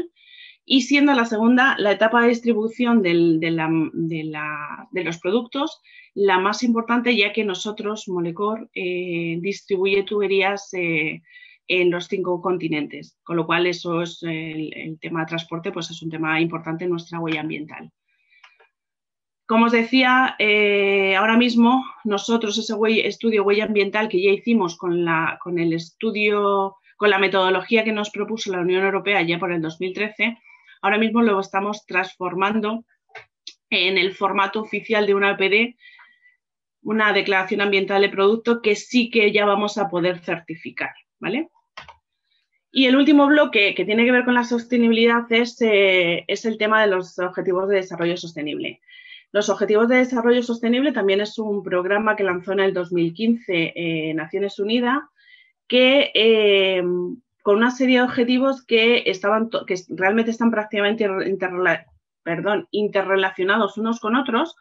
y siendo la segunda, la etapa de distribución del, de, la, de, la, de los productos, la más importante, ya que nosotros, Molecor, eh, distribuye tuberías eh, en los cinco continentes, con lo cual eso es el, el tema de transporte, pues es un tema importante en nuestra huella ambiental. Como os decía, eh, ahora mismo nosotros ese huella, estudio huella ambiental que ya hicimos con la, con el estudio, con la metodología que nos propuso la Unión Europea ya por el dos mil trece, ahora mismo lo estamos transformando en el formato oficial de una A P D, una declaración ambiental de producto, que sí que ya vamos a poder certificar, ¿vale? Y el último bloque, que tiene que ver con la sostenibilidad, es, eh, es el tema de los Objetivos de Desarrollo Sostenible. Los Objetivos de Desarrollo Sostenible también es un programa que lanzó en el dos mil quince eh, Naciones Unidas, que, eh, con una serie de objetivos que, estaban que realmente están prácticamente interrela perdón, interrelacionados unos con otros,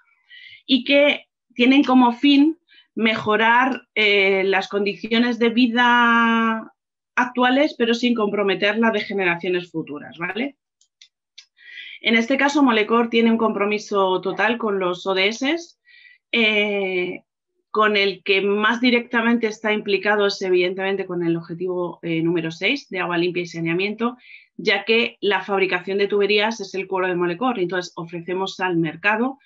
y que tienen como fin mejorar eh, las condiciones de vida actuales, pero sin comprometer las de generaciones futuras, ¿vale? En este caso, Molecor tiene un compromiso total con los O D S, eh, con el que más directamente está implicado es evidentemente con el objetivo eh, número seis de agua limpia y saneamiento, ya que la fabricación de tuberías es el cuero de Molecor, entonces ofrecemos al mercado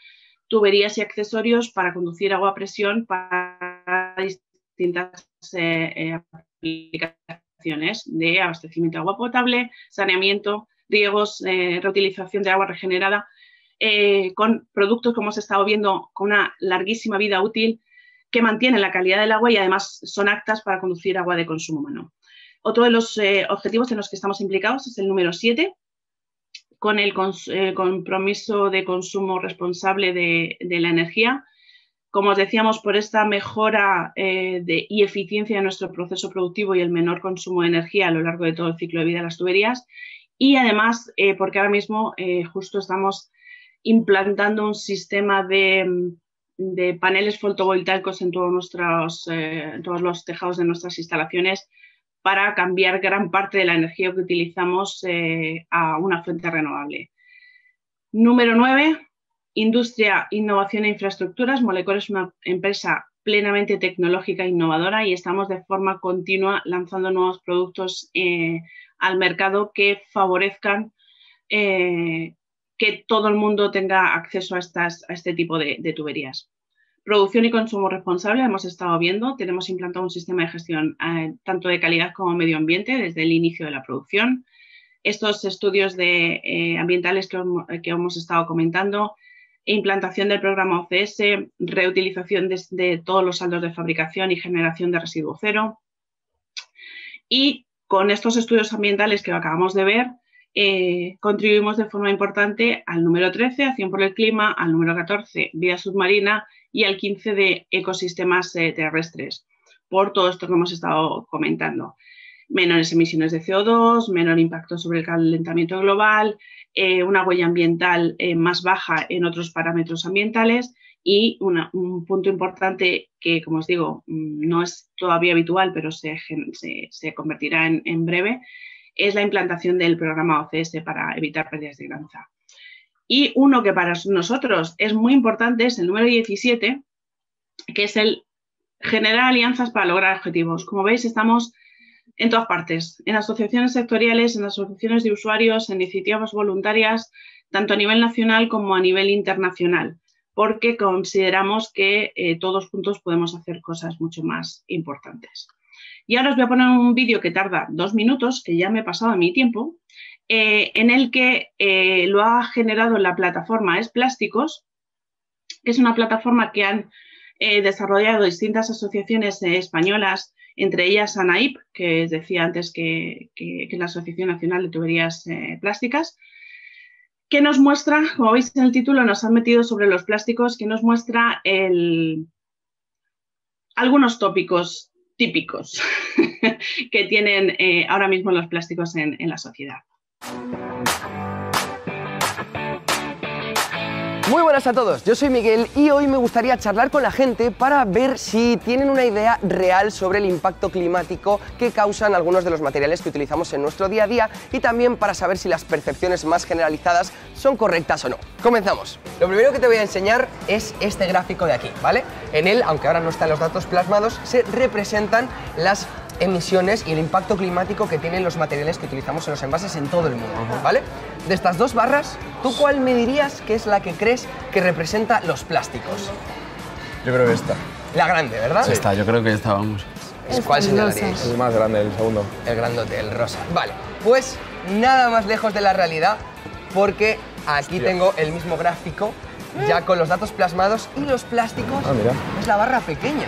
tuberías y accesorios para conducir agua a presión para distintas eh, aplicaciones de abastecimiento de agua potable, saneamiento, riegos, eh, reutilización de agua regenerada, eh, con productos, como se ha estado viendo, con una larguísima vida útil que mantienen la calidad del agua y además son aptas para conducir agua de consumo humano. Otro de los eh, objetivos en los que estamos implicados es el número siete, con el eh, compromiso de consumo responsable de, de la energía. Como os decíamos, por esta mejora eh, de, y eficiencia de nuestro proceso productivo y el menor consumo de energía a lo largo de todo el ciclo de vida de las tuberías, y además eh, porque ahora mismo eh, justo estamos implantando un sistema de, de paneles fotovoltaicos en todos, nuestros, eh, en todos los tejados de nuestras instalaciones, para cambiar gran parte de la energía que utilizamos eh, a una fuente renovable. Número nueve, industria, innovación e infraestructuras. Molecor es una empresa plenamente tecnológica e innovadora, y estamos de forma continua lanzando nuevos productos eh, al mercado que favorezcan eh, que todo el mundo tenga acceso a, estas, a este tipo de, de tuberías. Producción y consumo responsable, hemos estado viendo, tenemos implantado un sistema de gestión eh, tanto de calidad como medio ambiente desde el inicio de la producción. Estos estudios de, eh, ambientales que, que hemos estado comentando, implantación del programa O C S, reutilización de, de todos los saldos de fabricación y generación de residuo cero. Y con estos estudios ambientales que acabamos de ver, Eh, contribuimos de forma importante al número trece, acción por el clima, al número catorce, vida submarina, y al quince de ecosistemas eh, terrestres, por todo esto que hemos estado comentando. Menores emisiones de C O dos, menor impacto sobre el calentamiento global, eh, una huella ambiental eh, más baja en otros parámetros ambientales, Y una, un punto importante que, como os digo, no es todavía habitual, pero se, se, se convertirá en, en breve, es la implantación del programa O C S para evitar pérdidas de granza. Y uno que para nosotros es muy importante es el número diecisiete, que es el generar alianzas para lograr objetivos. Como veis, estamos en todas partes, en asociaciones sectoriales, en asociaciones de usuarios, en iniciativas voluntarias, tanto a nivel nacional como a nivel internacional, porque consideramos que eh, todos juntos podemos hacer cosas mucho más importantes. Y ahora os voy a poner un vídeo que tarda dos minutos, que ya me he pasado de mi tiempo, eh, en el que eh, lo ha generado la plataforma Esplásticos, que es una plataforma que han eh, desarrollado distintas asociaciones eh, españolas, entre ellas ANAIP, que os decía antes que, que, que es la Asociación Nacional de Tuberías eh, Plásticas, que nos muestra, como veis en el título, nos han metido sobre los plásticos, que nos muestra el, algunos tópicos típicos que tienen eh, ahora mismo los plásticos en, en la sociedad. Muy buenas a todos, yo soy Miguel y hoy me gustaría charlar con la gente para ver si tienen una idea real sobre el impacto climático que causan algunos de los materiales que utilizamos en nuestro día a día y también para saber si las percepciones más generalizadas son correctas o no. Comenzamos. Lo primero que te voy a enseñar es este gráfico de aquí, ¿vale? En él, aunque ahora no están los datos plasmados, se representan las emisiones y el impacto climático que tienen los materiales que utilizamos en los envases en todo el mundo, ¿vale? De estas dos barras, ¿tú cuál me dirías que es la que crees que representa los plásticos? Yo creo que esta. La grande, ¿verdad? Sí. Esta, yo creo que esta, vamos. Es ¿Cuál señalaríais? El más grande, el segundo. El grandote, el rosa. Vale, pues nada más lejos de la realidad, porque aquí Hostia. tengo el mismo gráfico ya con los datos plasmados y los plásticos ah, mira. es la barra pequeña.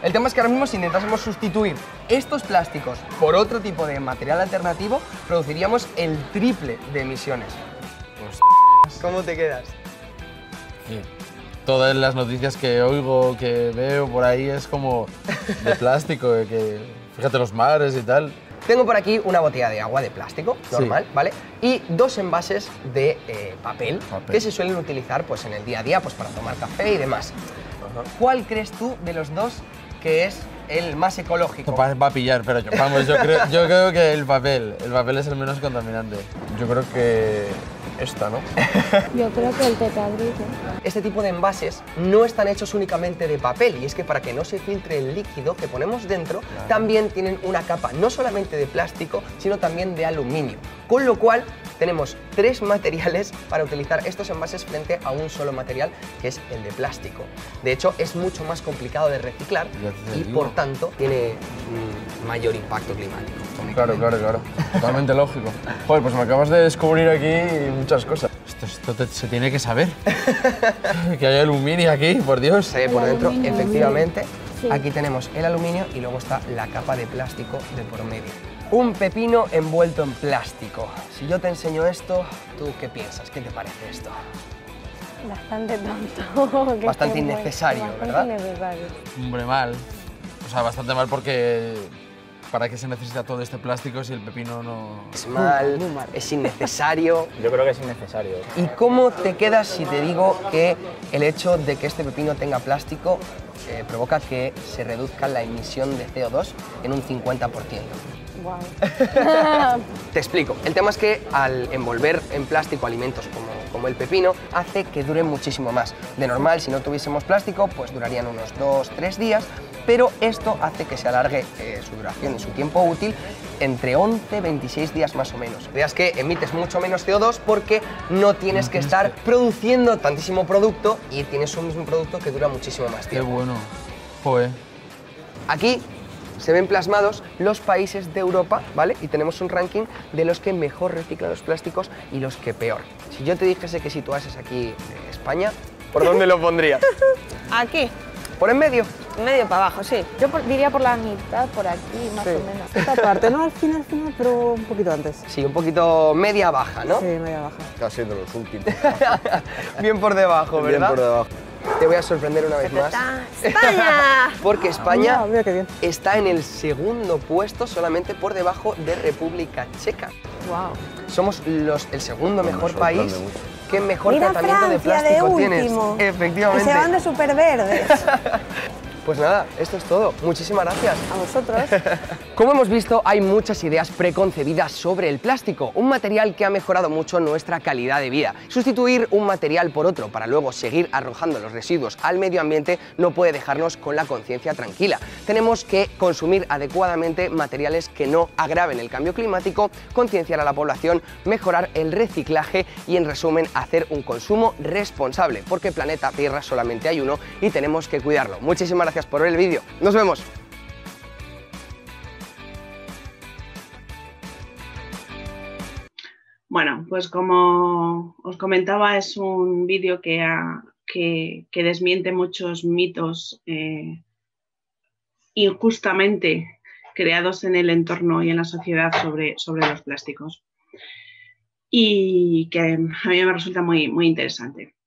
El tema es que ahora mismo si intentásemos sustituir estos plásticos por otro tipo de material alternativo, produciríamos el triple de emisiones. Pues, ¿cómo te quedas? Sí. Todas las noticias que oigo, que veo por ahí es como de plástico, que fíjate los mares y tal. Tengo por aquí una botella de agua de plástico, normal, sí. ¿vale? Y dos envases de eh, papel, papel que se suelen utilizar pues, en el día a día pues, para tomar café y demás. Uh-huh. ¿Cuál crees tú de los dos que es el más ecológico? Va a pillar, pero yo, vamos, yo, creo, yo creo que el papel. El papel es el menos contaminante. Yo creo que esta, ¿no? Yo creo que el tetadrillo. Este tipo de envases no están hechos únicamente de papel y es que para que no se filtre el líquido que ponemos dentro, claro. también tienen una capa no solamente de plástico, sino también de aluminio. Con lo cual, tenemos tres materiales para utilizar estos envases frente a un solo material, que es el de plástico. De hecho, es mucho más complicado de reciclar y, digo. por tanto, tiene mayor impacto climático. Claro, claro, claro. Totalmente lógico. Joder, pues me acabas de descubrir aquí muchas cosas. Esto, esto te, se tiene que saber. Que hay aluminio aquí, por Dios. Se ve por dentro, aluminio, efectivamente. Sí. Aquí tenemos el aluminio y luego está la capa de plástico de por medio. Un pepino envuelto en plástico. Si yo te enseño esto, ¿tú qué piensas? ¿Qué te parece esto? Bastante tonto. Bastante innecesario, bastante ¿verdad? Innecesario. Hombre, mal. O sea, bastante mal porque... ¿Para qué se necesita todo este plástico si el pepino no...? Es mal, muy mal. Es innecesario. Yo creo que es innecesario. ¿Y cómo te quedas si te digo que el hecho de que este pepino tenga plástico eh, provoca que se reduzca la emisión de C O dos en un cincuenta por ciento? Wow. Te explico. El tema es que al envolver en plástico alimentos como, como el pepino, hace que duren muchísimo más. De normal, si no tuviésemos plástico, pues durarían unos dos, tres días, pero esto hace que se alargue eh, su duración y su tiempo útil entre once, veintiséis días más o menos. Veas que emites mucho menos C O dos porque no tienes que estar produciendo tantísimo producto y tienes un mismo producto que dura muchísimo más tiempo. Qué bueno. Joder. Aquí se ven plasmados los países de Europa, ¿vale? Y tenemos un ranking de los que mejor reciclan los plásticos y los que peor. Si yo te dijese que situases aquí España, ¿por dónde lo pondrías? Aquí. ¿Por en medio? En medio para abajo, sí. Yo por, diría por la mitad, por aquí, más sí. o menos. Esta parte, ¿no? Al final, al final, pero un poquito antes. Sí, un poquito media-baja, ¿no? Sí, media-baja. Casi de los últimos. Bien por debajo, ¿verdad? Bien por debajo. Te voy a sorprender una vez más. ¡España! Porque España oh, mira, mira, está en el segundo puesto, solamente por debajo de República Checa. Wow. Somos los, el segundo bueno, mejor país que mejor Mira tratamiento Francia de plástico tiene. Efectivamente. Que se van de súper verdes. Pues nada, esto es todo. Muchísimas gracias. A vosotros. Como hemos visto, hay muchas ideas preconcebidas sobre el plástico, un material que ha mejorado mucho nuestra calidad de vida. Sustituir un material por otro para luego seguir arrojando los residuos al medio ambiente no puede dejarnos con la conciencia tranquila. Tenemos que consumir adecuadamente materiales que no agraven el cambio climático, concienciar a la población, mejorar el reciclaje y, en resumen, hacer un consumo responsable, porque planeta Tierra solamente hay uno y tenemos que cuidarlo. Muchísimas gracias por ver el vídeo. Nos vemos. Bueno, pues como os comentaba, es un vídeo que, que, que desmiente muchos mitos eh, injustamente creados en el entorno y en la sociedad sobre, sobre los plásticos, y que a mí me resulta muy, muy interesante.